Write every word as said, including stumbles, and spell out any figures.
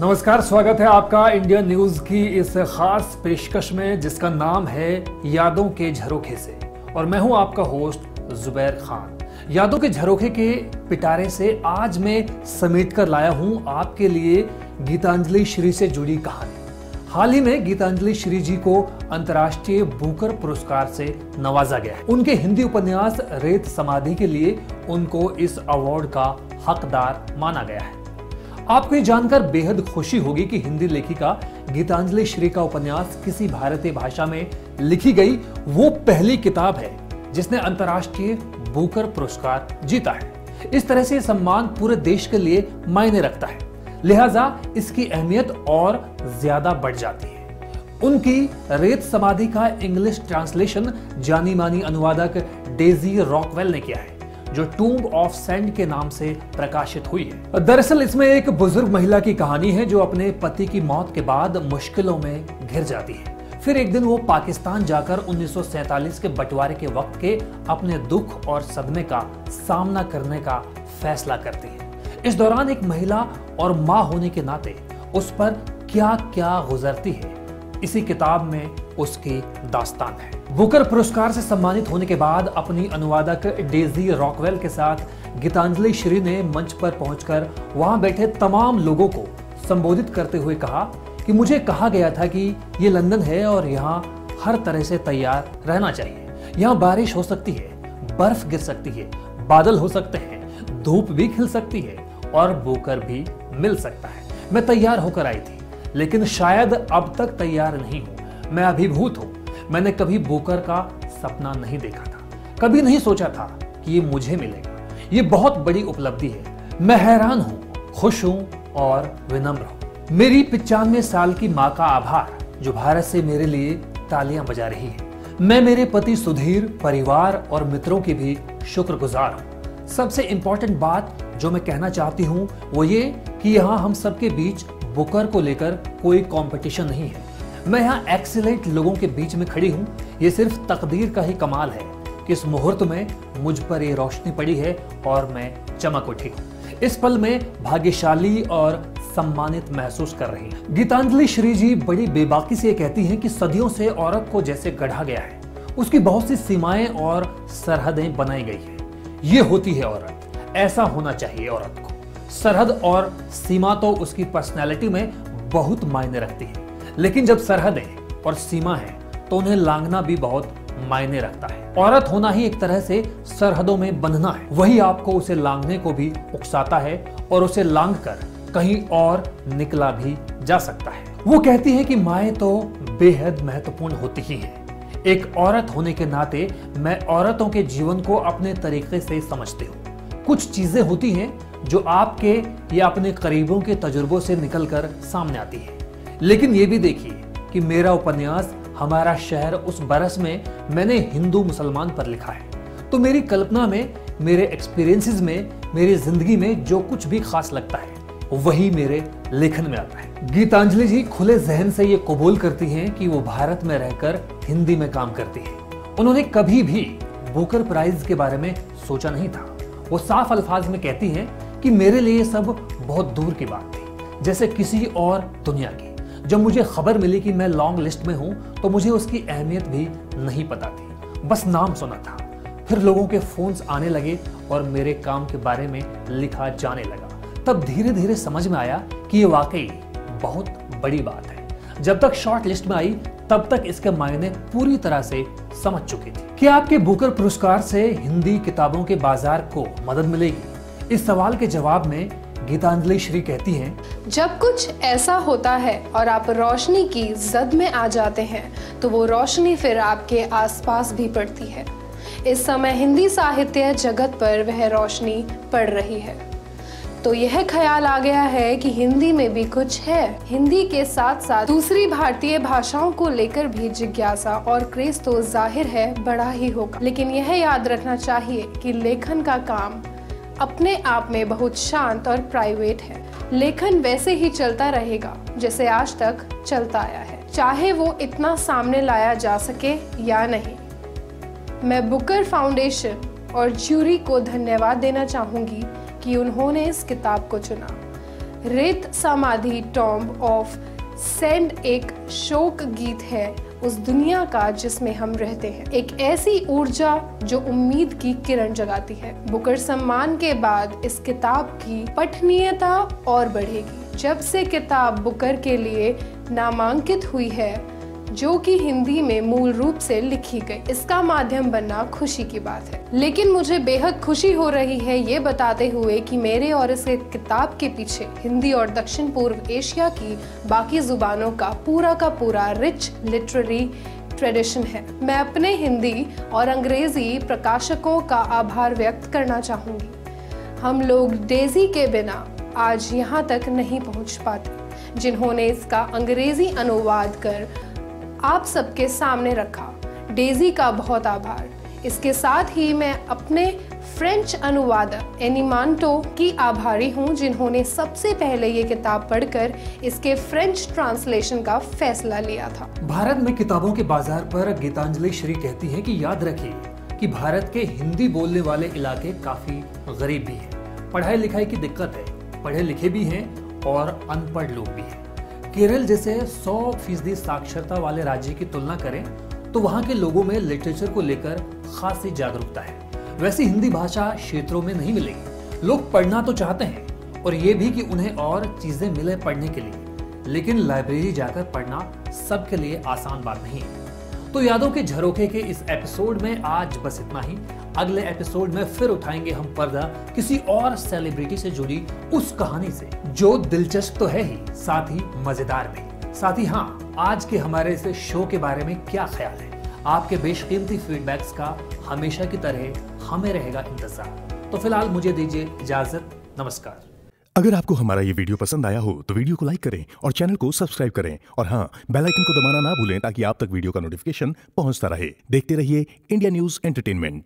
नमस्कार, स्वागत है आपका इंडियन न्यूज की इस खास पेशकश में जिसका नाम है यादों के झरोखे से, और मैं हूं आपका होस्ट जुबैर खान। यादों के झरोखे के पिटारे से आज मैं समेट कर लाया हूं आपके लिए गीतांजलि श्री से जुड़ी कहानी। हाल ही में गीतांजलि श्री जी को अंतर्राष्ट्रीय बुकर पुरस्कार से नवाजा गया है। उनके हिंदी उपन्यास रेत समाधि के लिए उनको इस अवार्ड का हकदार माना गया है। आपको ये जानकर बेहद खुशी होगी कि हिंदी लेखिका गीतांजलि श्री का उपन्यास किसी भारतीय भाषा में लिखी गई वो पहली किताब है जिसने अंतर्राष्ट्रीय बुकर पुरस्कार जीता है। इस तरह से सम्मान पूरे देश के लिए मायने रखता है, लिहाजा इसकी अहमियत और ज्यादा बढ़ जाती है। उनकी रेत समाधि का इंग्लिश ट्रांसलेशन जानी मानी अनुवादक डेजी रॉकवेल ने किया है, जो टूम्ब ऑफ सैंड के नाम से प्रकाशित हुई है। दरअसल इसमें एक बुजुर्ग महिला की कहानी है जो अपने पति की मौत के बाद मुश्किलों में घिर जाती है। फिर एक दिन वो पाकिस्तान जाकर उन्नीस सौ सैंतालीस के बंटवारे के वक्त के अपने दुख और सदमे का सामना करने का फैसला करती है। इस दौरान एक महिला और मां होने के नाते उस पर क्या क्या गुजरती है, इसी किताब में उसकी दास्तान है। बुकर पुरस्कार से सम्मानित होने के बाद अपनी अनुवादक डेजी रॉकवेल के साथ गीतांजलि श्री ने मंच पर पहुंचकर वहां बैठे तमाम लोगों को संबोधित करते हुए कहा कि मुझे कहा गया था कि ये लंदन है और यहाँ हर तरह से तैयार रहना चाहिए। यहाँ बारिश हो सकती है, बर्फ गिर सकती है, बादल हो सकते हैं, धूप भी खिल सकती है और बुकर भी मिल सकता है। मैं तैयार होकर आई थी, लेकिन शायद अब तक तैयार नहीं हूं। मैं अभिभूत हूं। मैंने कभी बुकर का सपना नहीं देखा था, कभी नहीं सोचा था कि ये मुझे मिलेगा। ये बहुत बड़ी उपलब्धि है। मैं हैरान हूं, खुश हूं और विनम्र हूं। मेरी पचानवे साल की माँ का आभार जो भारत से मेरे लिए तालियां बजा रही है। मैं मेरे पति सुधीर, परिवार और मित्रों की भी शुक्रगुजार हूं। सबसे इम्पोर्टेंट बात जो मैं कहना चाहती हूँ वो ये कि यहाँ हम सबके बीच बुकर को लेकर कोई कंपटीशन नहीं है। मैं यहाँ एक्सीलेंट लोगों के बीच में खड़ी हूँ। ये सिर्फ तकदीर का ही कमाल है कि इस मुहूर्त में मुझ पर ये रोशनी पड़ी है और मैं चमक उठी हूँ। इस पल में भाग्यशाली और सम्मानित महसूस कर रही हूँ। गीतांजलि श्री जी बड़ी बेबाकी से कहती हैं कि सदियों से औरत को जैसे गढ़ा गया है, उसकी बहुत सी सीमाएं और सरहदें बनाई गई है। ये होती है औरत, ऐसा होना चाहिए औरत को। सरहद और सीमा तो उसकी पर्सनैलिटी में बहुत मायने रखती है, लेकिन जब सरहद है और सीमा है तो उन्हें लांघना भी बहुत मायने रखता है। औरत होना ही एक तरह से सरहदों में बंधना है। वही आपको उसे लांघने को भी उकसाता है और उसे लांघकर कहीं और निकला भी जा सकता है। वो कहती है कि माएँ तो बेहद महत्वपूर्ण होती ही है। एक औरत होने के नाते मैं औरतों के जीवन को अपने तरीके से समझती हूँ। कुछ चीजें होती हैं जो आपके या अपने करीबों के तजुर्बों से निकलकर सामने आती है। लेकिन ये भी देखिए कि मेरा उपन्यास हमारा शहर उस बरस में मैंने हिंदू मुसलमान पर लिखा है, तो मेरी कल्पना में, मेरे एक्सपीरियंसेस में, मेरी जिंदगी में जो कुछ भी खास लगता है वही मेरे लेखन में आता है। गीतांजलि जी खुले जहन से ये कबूल करती हैं कि वो भारत में रहकर हिंदी में काम करती हैं। उन्होंने कभी भी बुकर प्राइज के बारे में सोचा नहीं था। वो साफ अल्फाज में कहती हैं कि मेरे लिए सब बहुत दूर की बात थी, जैसे किसी और दुनिया की। जब मुझे खबर मिली कि मैं लॉन्ग लिस्ट में हूँ तो मुझे उसकी अहमियत भी नहीं पता थी, बस नाम सुना था। फिर लोगों के फोन्स आने लगे और मेरे काम के बारे में लिखा जाने लगा। तब धीरे धीरे समझ में आया कि ये वाकई बहुत बड़ी बात है। जब तक शॉर्ट लिस्ट में आई तब तक इसके मायने पूरी तरह से समझ चुकी थी। क्या आपके बुकर पुरस्कार से हिंदी किताबों के बाजार को मदद मिलेगी? इस सवाल के जवाब में गीतांजलि श्री कहती हैं, जब कुछ ऐसा होता है और आप रोशनी की जद में आ जाते हैं तो वो रोशनी फिर आपके आसपास भी पड़ती है। इस समय हिंदी साहित्य जगत पर वह रोशनी पड़ रही है, तो यह ख्याल आ गया है कि हिंदी में भी कुछ है। हिंदी के साथ साथ दूसरी भारतीय भाषाओं को लेकर भी जिज्ञासा और क्रेज तो जाहिर है बड़ा ही होगा, लेकिन यह याद रखना चाहिए कि लेखन का काम अपने आप में बहुत शांत और प्राइवेट है। लेखन वैसे ही चलता रहेगा जैसे आज तक चलता आया है, चाहे वो इतना सामने लाया जा सके या नहीं। मैं बुकर फाउंडेशन और ज्यूरी को धन्यवाद देना चाहूँगी कि उन्होंने इस किताब को चुना। रेत समाधि टॉम्ब ऑफ सैंड एक शोक गीत है उस दुनिया का जिसमें हम रहते हैं, एक ऐसी ऊर्जा जो उम्मीद की किरण जगाती है। बुकर सम्मान के बाद इस किताब की पठनीयता और बढ़ेगी। जब से किताब बुकर के लिए नामांकित हुई है, जो कि हिंदी में मूल रूप से लिखी गई, इसका माध्यम बनना खुशी की बात है। लेकिन मुझे बेहद खुशी हो रही है ये बताते हुए कि मेरे और इस किताब के पीछे हिंदी और दक्षिण पूर्व एशिया की बाकी जुबानों का पूरा का पूरा रिच लिटरेरी ट्रेडिशन है। मैं अपने हिंदी और अंग्रेजी प्रकाशकों का आभार व्यक्त करना चाहूँगी। हम लोग डेजी के बिना आज यहाँ तक नहीं पहुँच पाते, जिन्होंने इसका अंग्रेजी अनुवाद कर आप सबके सामने रखा। डेजी का बहुत आभार। इसके साथ ही मैं अपने फ्रेंच अनुवादक एनिमांटो की आभारी हूँ, जिन्होंने सबसे पहले ये किताब पढ़कर इसके फ्रेंच ट्रांसलेशन का फैसला लिया था। भारत में किताबों के बाजार पर गीतांजलि श्री कहती हैं कि याद रखिए कि भारत के हिंदी बोलने वाले इलाके काफी गरीब भी हैं, पढ़ाई लिखाई की दिक्कत है, पढ़े लिखे भी हैं और अनपढ़ लोग भी हैं। केरल जैसे सौ फीसदी साक्षरता वाले राज्य की तुलना करें तो वहां के लोगों में लिटरेचर को लेकर खासी जागरूकता है, वैसी हिंदी भाषा क्षेत्रों में नहीं मिलेगी। लोग पढ़ना तो चाहते हैं और ये भी कि उन्हें और चीजें मिले पढ़ने के लिए, लेकिन लाइब्रेरी जाकर पढ़ना सबके लिए आसान बात नहीं है। तो यादों के झरोखे के इस एपिसोड में आज बस इतना ही। अगले एपिसोड में फिर उठाएंगे हम पर्दा किसी और सेलिब्रिटी से जुड़ी उस कहानी से जो दिलचस्प तो है ही, साथ ही मजेदार भी। साथ ही हाँ, आज के हमारे इस शो के बारे में क्या ख्याल है? आपके बेशकीमती फीडबैक्स का हमेशा की तरह हमें रहेगा इंतजार। तो फिलहाल मुझे दीजिए इजाजत, नमस्कार। अगर आपको हमारा ये वीडियो पसंद आया हो तो वीडियो को लाइक करें और चैनल को सब्सक्राइब करें और हाँ, बेल आइकन को दबाना ना भूलें ताकि आप तक वीडियो का नोटिफिकेशन पहुंचता रहे। देखते रहिए इंडिया न्यूज़ एंटरटेनमेंट।